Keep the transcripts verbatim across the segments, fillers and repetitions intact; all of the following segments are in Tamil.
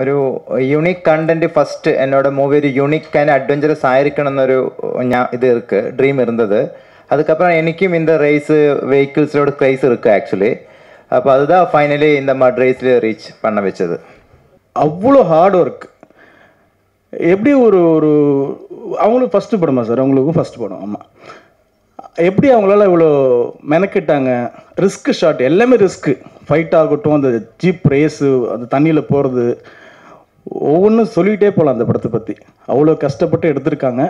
ഒരു യൂണിക് കണ്ടന്റ് ഫസ്റ്റ് എന്നോട് മൂവി ഒരു യൂണിക് ആൻഡ് അഡ്വഞ്ചറസ് ആയിരിക്കണം എന്നൊരു ഞാൻ ഇത് ഡ്രീം ഇരുന്നത്. அதுக்கப்புறம் எனக்கும் இந்த ரேஸ் வெஹிக்கிள்ஸோட கிரேஸ் இருக்கு ஆக்சுவலி. அப்போ அதுதான் ஃபைனலி இந்த மட்ரேஸ்ல ரீச் பண்ண வச்சது. அவ்வளோ ஹார்ட் ஒர்க். எப்படி ஒரு ஒரு அவங்களுக்கு ஃபர்ஸ்ட் படமா சார்? அவங்களுக்கு ஃபர்ஸ்ட் படம். ஆமாம். எப்படி அவங்களால இவ்வளோ மெனக்கிட்டாங்க? ரிஸ்க் ஷாட் எல்லாமே ரிஸ்க். ஃபைட் ஆகட்டும், அந்த ஜீப் ரேஸு, அந்த தண்ணியில் போகிறது, ஒவ்வொன்றும் சொல்லிகிட்டே போகலாம். அந்த படத்தை பற்றி அவ்வளோ கஷ்டப்பட்டு எடுத்திருக்காங்க.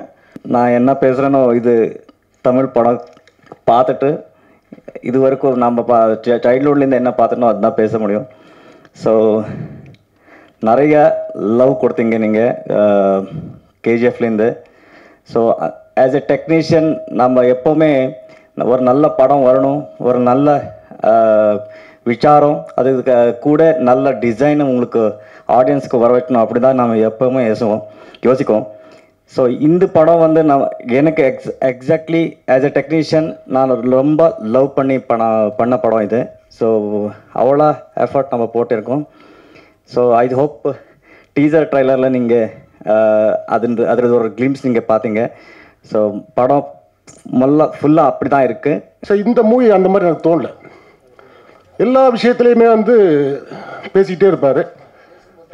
நான் என்ன பேசுகிறேனோ இது தமிழ் படம் பார்த்துட்டு இது வரைக்கும் நம்ம பா சைல்ட்ஹுட்லேருந்து என்ன பார்த்துட்டோம் அதுதான் பேச முடியும். ஸோ நிறைய லவ் கொடுத்தீங்க நீங்கள் கேஜிஎஃப்லேருந்து. ஸோ ஆஸ் எ டெக்னீஷியன் நம்ம எப்போவுமே ஒரு நல்ல படம் வரணும், ஒரு நல்ல விசாரம், அது கூட நல்ல டிசைன் உங்களுக்கு ஆடியன்ஸுக்கு வர வைக்கணும். அப்படி தான் நம்ம எப்போவுமே யோசுவோம் யோசிக்கும். ஸோ இந்த படம் வந்து நான் எனக்கு ex exactly as a technician நான் ரொம்ப லவ் பண்ணி பண்ண பண்ண படம் இது. ஸோ அவ்வளோ எஃபர்ட் நம்ம போட்டிருக்கோம். ஸோ ஐ ஹோப் டீசர் ட்ரைலரில் நீங்கள் அது அதில் ஒரு கிளிம்ஸ் நீங்கள் பார்த்தீங்க. ஸோ படம் மொல்ல ஃபுல்லாக அப்படி தான் இருக்குது. ஸோ இந்த மூவி அந்த மாதிரி எனக்கு தோணலை. எல்லா விஷயத்துலையுமே வந்து பேசிக்கிட்டே இருப்பார்.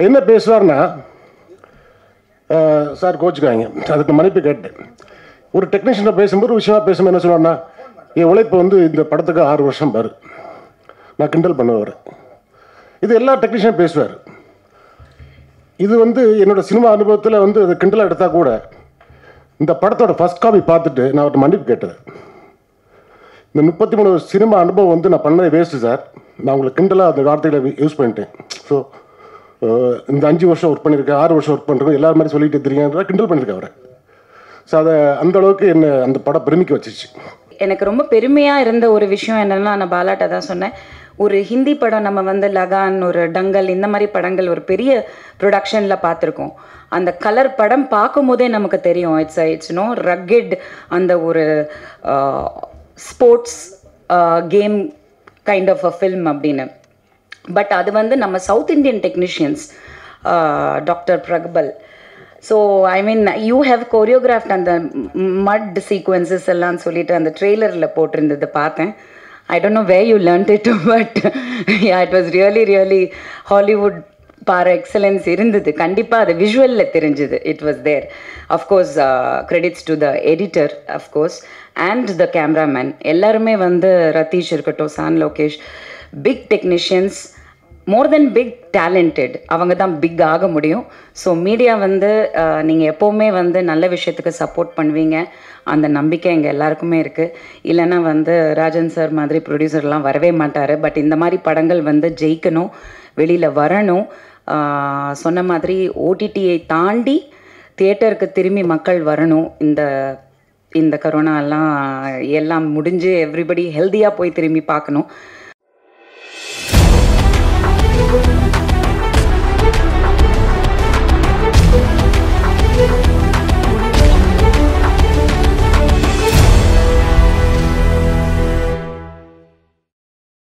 என்ன பேசுவார்னா, சார் கோச்சுக்காங்க, அதுக்கு மன்னிப்பு கேட்டேன். ஒரு டெக்னீஷியனை பேசும்போது ஒரு விஷயமா பேசும்போது என்ன சொல்லுவார்னா, என் உழைப்பு வந்து இந்த படத்துக்கு ஆறு வருஷம் பாரு, நான் கிண்டல் பண்ணுவார். இது எல்லா டெக்னீஷியனும் பேசுவார். இது வந்து என்னோட சினிமா அனுபவத்தில் வந்து அது கிண்டலாக எடுத்தால் கூட இந்த படத்தோட ஃபஸ்ட் காப்பி பார்த்துட்டு நான் அவர்கிட்ட மன்னிப்பு கேட்டது. இந்த முப்பத்தி மூணு சினிமா அனுபவம் வந்து நான் பண்ணதே வேஸ்ட்டு சார், நான் உங்களுக்கு கிண்டலாக அந்த வார்த்தைகளை யூஸ் பண்ணிட்டேன். ஸோ இந்த அஞ்சு வருஷம் ஒர்க் பண்ணியிருக்கேன், ஆறு வருஷம் ஒர்க் பண்ணுறோம், எல்லாரும் மாதிரி சொல்லிட்டு தெரியுங்க கிண்டல் பண்ணியிருக்கேன் அவரை. ஸோ அதை அந்தளவுக்கு என்னை அந்த படம் பெருமிக்க வச்சிச்சு. எனக்கு ரொம்ப பெருமையாக இருந்த ஒரு விஷயம் என்னென்னா, நான் பாலாட்டை தான் சொன்னேன், ஒரு ஹிந்தி படம் நம்ம வந்து லகான், ஒரு டங்கல், இந்த மாதிரி படங்கள் ஒரு பெரிய ப்ரொடக்ஷனில் பார்த்துருக்கோம். அந்த கலர் படம் பார்க்கும் போதே நமக்கு தெரியும் இட்ஸ் இட்ஸ் நோ ரக்கெட், அந்த ஒரு sports game kind of a film அப்படின்னு. பட் அது வந்து நம்ம சவுத் இண்டியன் டெக்னீஷியன்ஸ் டாக்டர் பிரகபல். So I mean you have choreographed அந்த மட் சீக்வன்சஸ் எல்லாம் சொல்லிட்டு அந்த ட்ரெய்லரில் போட்டிருந்ததை பார்த்தேன். I don't know where you learnt it, but it was really really Hollywood par excellence இருந்தது. கண்டிப்பாக அது விஷுவலில் தெரிஞ்சுது. It was there. Of course credits to the editor of course and the cameraman. எல்லாருமே வந்து ரதீஷ் இருக்கட்டும், சான் Lokesh, big technicians, more then big talented. அவங்க தான் பிக் ஆக முடியும். ஸோ மீடியா வந்து நீங்கள் எப்போவுமே வந்து நல்ல விஷயத்துக்கு சப்போர்ட் பண்ணுவீங்க, அந்த நம்பிக்கை எங்கள் எல்லாருக்குமே இருக்குது. இல்லைன்னா வந்து ராஜன் சார் மாதிரி ப்ரொடியூசர்லாம் வரவே மாட்டார். பட் இந்த மாதிரி படங்கள் வந்து ஜெயிக்கணும், வெளியில் வரணும். சொன்ன மாதிரி ஓடிடியை தாண்டி தியேட்டருக்கு திரும்பி மக்கள் வரணும். இந்த இந்த கரோனாலாம் எல்லாம் முடிஞ்சு எவ்ரிபடி ஹெல்த்தியாக போய் திரும்பி பார்க்கணும்.